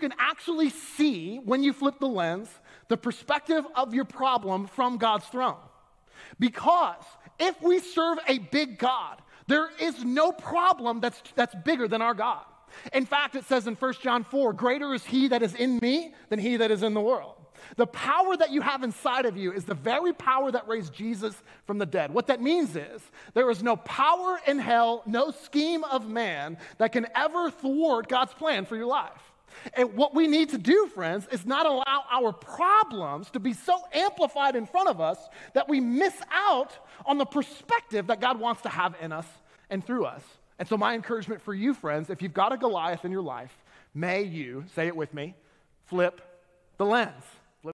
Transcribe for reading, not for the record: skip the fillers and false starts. you can actually see, when you flip the lens, the perspective of your problem from God's throne. Because if we serve a big God, there is no problem that's bigger than our God. In fact, it says in 1 John 4, greater is he that is in me than he that is in the world. The power that you have inside of you is the very power that raised Jesus from the dead. What that means is there is no power in hell, no scheme of man that can ever thwart God's plan for your life. And what we need to do, friends, is not allow our problems to be so amplified in front of us that we miss out on the perspective that God wants to have in us and through us. And so my encouragement for you, friends, if you've got a Goliath in your life, may you, say it with me, flip the lens.